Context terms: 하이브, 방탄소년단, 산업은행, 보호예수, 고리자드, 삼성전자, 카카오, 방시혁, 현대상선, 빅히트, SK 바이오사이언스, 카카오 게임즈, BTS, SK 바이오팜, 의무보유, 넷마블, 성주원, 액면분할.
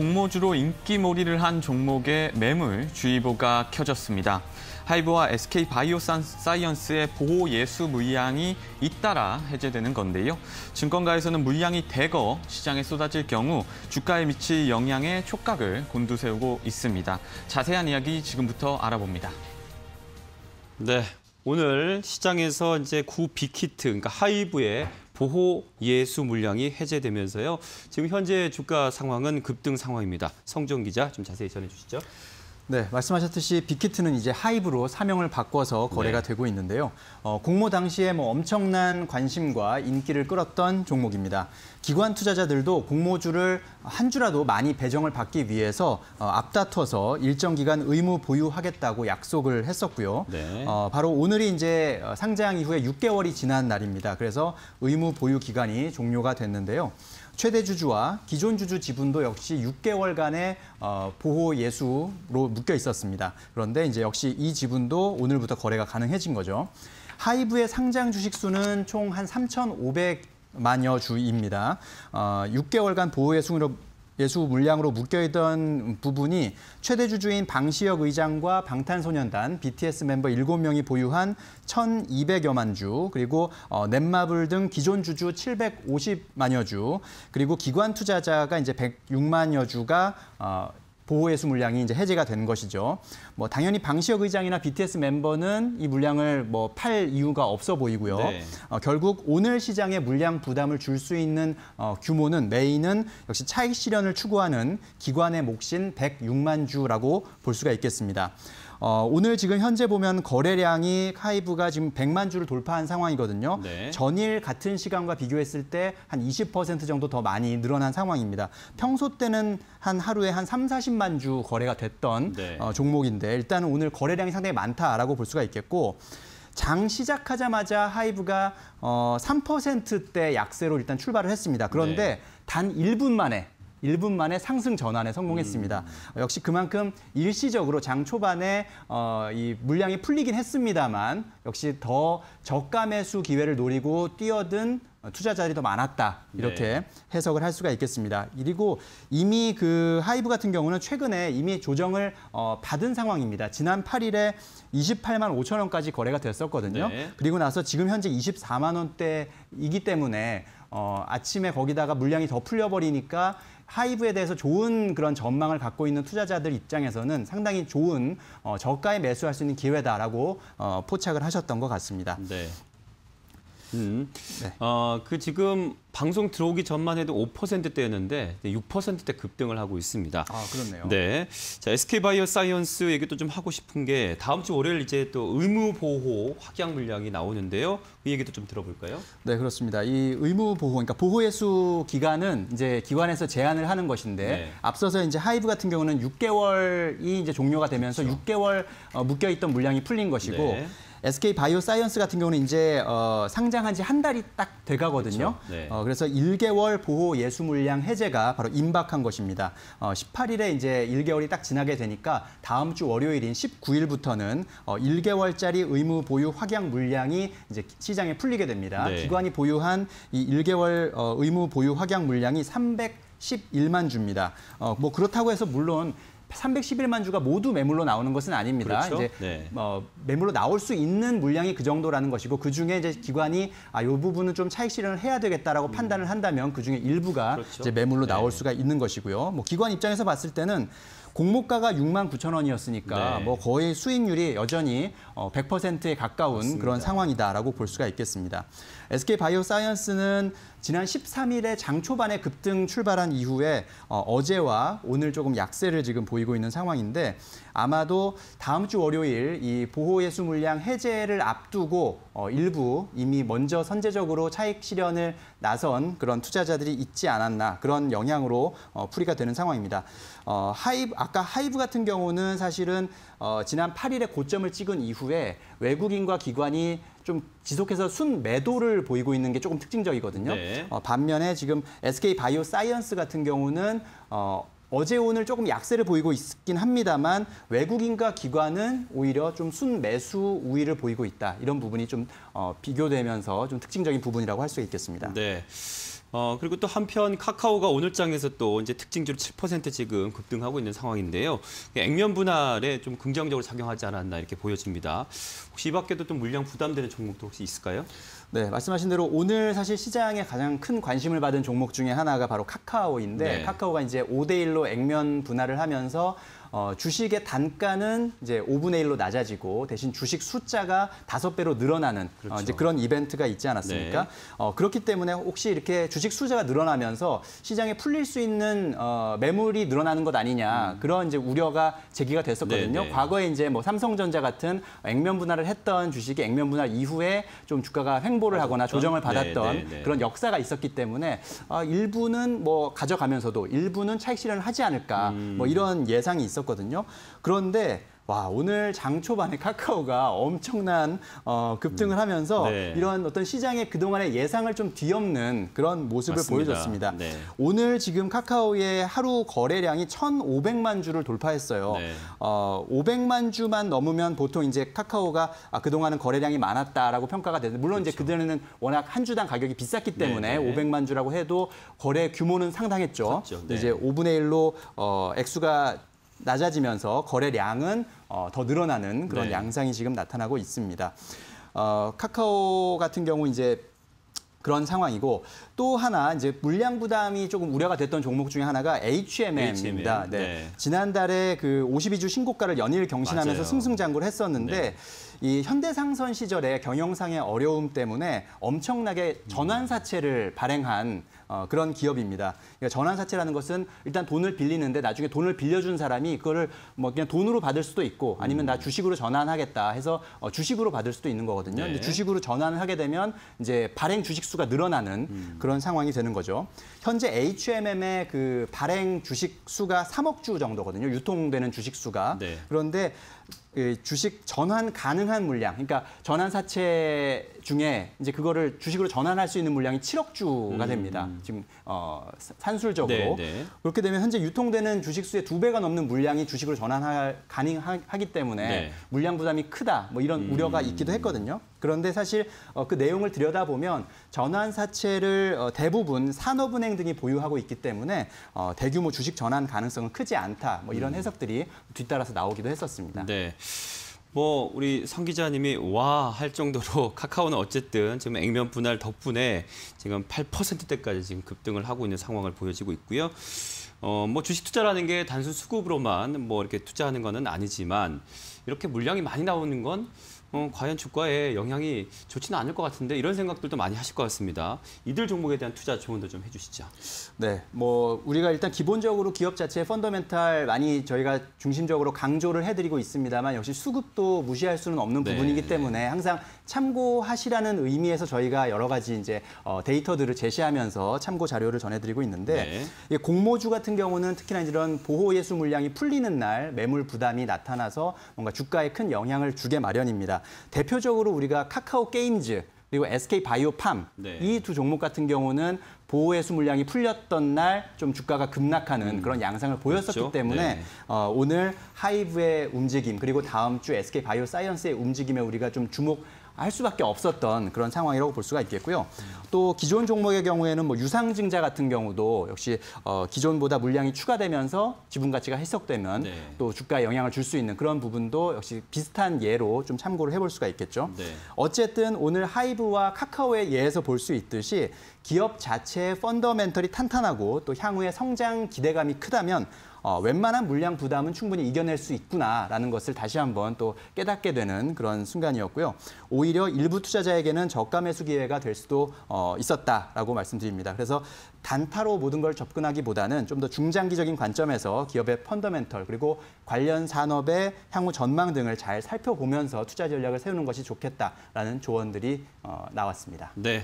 공모주로 인기몰이를 한 종목에 매물주의보가 켜졌습니다. 하이브와 SK 바이오사이언스의 보호 예수 물량이 잇따라 해제되는 건데요. 증권가에서는 물량이 대거 시장에 쏟아질 경우 주가에 미칠 영향에 촉각을 곤두세우고 있습니다. 자세한 이야기 지금부터 알아봅니다. 네, 오늘 시장에서 이제 구 빅히트, 그러니까 하이브의 보호 예수 물량이 해제되면서요. 지금 현재 주가 상황은 급등 상황입니다. 성주원 기자, 좀 자세히 전해주시죠. 네, 말씀하셨듯이 빅히트는 이제 하이브로 사명을 바꿔서 거래가 되고 있는데요. 공모 당시에 엄청난 관심과 인기를 끌었던 종목입니다. 기관 투자자들도 공모주를 한 주라도 많이 배정을 받기 위해서 앞다퉈서 일정 기간 의무 보유하겠다고 약속을 했었고요. 네. 바로 오늘이 이제 상장 이후에 6개월이 지난 날입니다. 그래서 의무 보유 기간이 종료가 됐는데요. 최대 주주와 기존 주주 지분도 역시 6개월간의 보호 예수로 묶여 있었습니다. 그런데 이제 역시 이 지분도 오늘부터 거래가 가능해진 거죠. 하이브의 상장 주식 수는 총 한 3,500만여 주입니다. 6개월간 보호 예수 물량으로 묶여있던 부분이 최대 주주인 방시혁 의장과 방탄소년단, BTS 멤버 7명이 보유한 1,200여만 주, 그리고 넷마블 등 기존 주주 750만여 주, 그리고 기관 투자자가 이제 106만여 주가 보호예수 물량이 이제 해제가 된 것이죠. 당연히 방시혁 의장이나 BTS 멤버는 이 물량을 팔 이유가 없어 보이고요. 네. 결국 오늘 시장에 물량 부담을 줄 수 있는 규모는 메인은 역시 차익 실현을 추구하는 기관의 몫인 106만 주라고 볼 수가 있겠습니다. 오늘 지금 현재 보면 거래량이 하이브가 지금 100만 주를 돌파한 상황이거든요. 네. 전일 같은 시간과 비교했을 때 한 20% 정도 더 많이 늘어난 상황입니다. 평소 때는 한 하루에 한 3, 40만 주 거래가 됐던 종목인데 일단은 오늘 거래량이 상당히 많다라고 볼 수가 있겠고, 장 시작하자마자 하이브가 3%대 약세로 일단 출발을 했습니다. 그런데 단 1분 만에 상승 전환에 성공했습니다. 역시 그만큼 일시적으로 장 초반에 이 물량이 풀리긴 했습니다만 역시 더 저가 매수 기회를 노리고 뛰어든 투자자들이 더 많았다, 이렇게 해석을 할 수가 있겠습니다. 그리고 이미 그 하이브 같은 경우는 최근에 이미 조정을 받은 상황입니다. 지난 8일에 28만 5천 원까지 거래가 됐었거든요. 그리고 나서 지금 현재 24만 원대이기 때문에 아침에 거기다가 물량이 더 풀려버리니까 하이브에 대해서 좋은 그런 전망을 갖고 있는 투자자들 입장에서는 상당히 좋은 저가에 매수할 수 있는 기회다라고 포착을 하셨던 것 같습니다. 네. 지금 방송 들어오기 전만 해도 5%대였는데 6%대 급등을 하고 있습니다. 아, 그렇네요. 네. 자, SK 바이오사이언스 얘기도 좀 하고 싶은 게 다음 주 월요일 이제 또 의무 보호 확약 물량이 나오는데요. 이 얘기도 좀 들어볼까요? 네, 그렇습니다. 이 의무 보호, 그러니까 보호 예수 기간은 이제 기관에서 제한을 하는 것인데 앞서서 이제 하이브 같은 경우는 6개월이 이제 종료가 되면서 6개월 묶여 있던 물량이 풀린 것이고 SK 바이오사이언스 같은 경우는 이제 상장한 지 한 달이 딱 돼가거든요. 그래서 1개월 보호 예수 물량 해제가 바로 임박한 것입니다. 18일에 이제 1개월이 딱 지나게 되니까 다음 주 월요일인 19일부터는 1개월짜리 의무 보유 확약 물량이 이제 시장에 풀리게 됩니다. 기관이 보유한 이 1개월 의무 보유 확약 물량이 311만 주입니다. 그렇다고 해서 물론 311만 주가 모두 매물로 나오는 것은 아닙니다. 이제 매물로 나올 수 있는 물량이 그 정도라는 것이고, 그 중에 이제 기관이 이 부분은 좀 차익 실현을 해야 되겠다라고 판단을 한다면 그 중에 일부가 이제 매물로 나올 수가 있는 것이고요. 기관 입장에서 봤을 때는 공모가가 69,000원이었으니까 거의 수익률이 여전히 100%에 가까운 그런 상황이다라고 볼 수가 있겠습니다. SK 바이오사이언스는 지난 13일에 장 초반에 급등 출발한 이후에 어제와 오늘 조금 약세를 지금 보이고 있는 상황인데, 아마도 다음 주 월요일 이 보호 예수 물량 해제를 앞두고 일부 이미 먼저 선제적으로 차익 실현을 나선 그런 투자자들이 있지 않았나, 그런 영향으로 풀이가 되는 상황입니다. 하이브 같은 경우는 사실은 지난 8일에 고점을 찍은 이후에 외국인과 기관이 좀 지속해서 순매도를 보이고 있는 게 조금 특징적이거든요. 반면에 지금 SK 바이오사이언스 같은 경우는 어제 오늘 조금 약세를 보이고 있긴 합니다만 외국인과 기관은 오히려 좀 순매수 우위를 보이고 있다, 이런 부분이 좀 비교되면서 좀 특징적인 부분이라고 할 수 있겠습니다. 네. 그리고 또 한편 카카오가 오늘장에서 또 이제 특징적으로 7% 지금 급등하고 있는 상황인데요. 액면 분할에 좀 긍정적으로 작용하지 않았나 이렇게 보여집니다. 혹시 이 밖에도 또 물량 부담되는 종목도 혹시 있을까요? 네, 말씀하신 대로 오늘 사실 시장에 가장 큰 관심을 받은 종목 중에 하나가 바로 카카오인데 네. 카카오가 이제 5:1로 액면 분할을 하면서 주식의 단가는 이제 5분의 1로 낮아지고 대신 주식 숫자가 5배로 늘어나는 그렇죠. 이제 그런 이벤트가 있지 않았습니까? 네. 그렇기 때문에 혹시 이렇게 주식 숫자가 늘어나면서 시장에 풀릴 수 있는 매물이 늘어나는 것 아니냐 그런 이제 우려가 제기가 됐었거든요. 네. 과거에 이제 뭐 삼성전자 같은 액면 분할을 했던 주식이 액면 분할 이후에 좀 주가가 횡보를 하거나 조정을 받았던 네. 네. 네. 그런 역사가 있었기 때문에 일부는 뭐 가져가면서도 일부는 차익 실현을 하지 않을까 뭐 이런 예상이 있었. 거든요. 그런데 와, 오늘 장 초반에 카카오가 엄청난 급등을 하면서 네. 이런 어떤 시장의 그동안의 예상을 좀 뒤엎는 그런 모습을 맞습니다. 보여줬습니다. 네. 오늘 지금 카카오의 하루 거래량이 1,500만 주를 돌파했어요. 네. 500만 주만 넘으면 보통 이제 카카오가 그동안은 거래량이 많았다라고 평가가 되는데 물론 그렇죠. 이제 그전에는 워낙 한 주당 가격이 비쌌기 때문에 네. 500만 주라고 해도 거래 규모는 상당했죠. 그렇죠. 네. 이제 5분의 1로 액수가 낮아지면서 거래량은 더 늘어나는 그런 네. 양상이 지금 나타나고 있습니다. 카카오 같은 경우 이제 그런 상황이고 또 하나 이제 물량 부담이 조금 우려가 됐던 종목 중에 하나가 HMM입니다. 네. 네. 지난달에 그 52주 신고가를 연일 경신하면서 맞아요. 승승장구를 했었는데 네. 이 현대상선 시절에 경영상의 어려움 때문에 엄청나게 전환사채를 발행한 그런 기업입니다. 그러니까 전환사채라는 것은 일단 돈을 빌리는데 나중에 돈을 빌려준 사람이 그거를 뭐 그냥 돈으로 받을 수도 있고 아니면 나 주식으로 전환하겠다 해서 주식으로 받을 수도 있는 거거든요. 네. 근데 주식으로 전환을 하게 되면 이제 발행 주식수가 늘어나는 그런 상황이 되는 거죠. 현재 HMM의 그 발행 주식수가 3억 주 정도거든요. 유통되는 주식수가. 네. 그런데 주식 전환 가능한 물량, 그러니까 전환 사채 중에 이제 그거를 주식으로 전환할 수 있는 물량이 7억 주가 됩니다. 지금 산술적으로. 네, 네. 그렇게 되면 현재 유통되는 주식수의 2배가 넘는 물량이 주식으로 전환할 가능하기 때문에 네. 물량 부담이 크다, 뭐 이런 우려가 있기도 했거든요. 그런데 사실 그 내용을 들여다보면 전환사채를 대부분 산업은행 등이 보유하고 있기 때문에 대규모 주식 전환 가능성은 크지 않다. 뭐 이런 해석들이 뒤따라서 나오기도 했었습니다. 네. 뭐 우리 성 기자님이 와 할 정도로 카카오는 어쨌든 지금 액면 분할 덕분에 지금 8%대까지 지금 급등을 하고 있는 상황을 보여지고 있고요. 뭐 주식 투자라는 게 단순 수급으로만 뭐 이렇게 투자하는 거는 아니지만 이렇게 물량이 많이 나오는 건 과연 주가에 영향이 좋지는 않을 것 같은데 이런 생각들도 많이 하실 것 같습니다. 이들 종목에 대한 투자 조언도 좀 해주시죠. 네, 뭐 우리가 일단 기본적으로 기업 자체의 펀더멘탈 많이 저희가 중심적으로 강조를 해드리고 있습니다만 역시 수급도 무시할 수는 없는 네. 부분이기 때문에 항상 참고하시라는 의미에서 저희가 여러 가지 이제 데이터들을 제시하면서 참고 자료를 전해드리고 있는데 네. 공모주 같은 경우는 특히나 이런 보호 예수 물량이 풀리는 날 매물 부담이 나타나서 뭔가 주가에 큰 영향을 주게 마련입니다. 대표적으로 우리가 카카오 게임즈 그리고 SK 바이오팜 네. 이 두 종목 같은 경우는 보호예수 물량이 풀렸던 날 좀 주가가 급락하는 그런 양상을 보였었기 그렇죠? 때문에 네. 오늘 하이브의 움직임 그리고 다음 주 SK 바이오사이언스의 움직임에 우리가 좀 주목할 수밖에 없었던 그런 상황이라고 볼 수가 있겠고요. 또 기존 종목의 경우에는 뭐 유상증자 같은 경우도 역시 기존보다 물량이 추가되면서 지분 가치가 해석되면 네. 또 주가에 영향을 줄 수 있는 그런 부분도 역시 비슷한 예로 좀 참고를 해볼 수가 있겠죠. 네. 어쨌든 오늘 하이브와 카카오의 예에서 볼 수 있듯이 기업 자체의 펀더멘털이 탄탄하고 또 향후의 성장 기대감이 크다면 웬만한 물량 부담은 충분히 이겨낼 수 있구나라는 것을 다시 한번 또 깨닫게 되는 그런 순간이었고요. 오히려 일부 투자자에게는 저가 매수 기회가 될 수도 있었다라고 말씀드립니다. 그래서 단타로 모든 걸 접근하기보다는 좀 더 중장기적인 관점에서 기업의 펀더멘털 그리고 관련 산업의 향후 전망 등을 잘 살펴보면서 투자 전략을 세우는 것이 좋겠다라는 조언들이 나왔습니다. 네.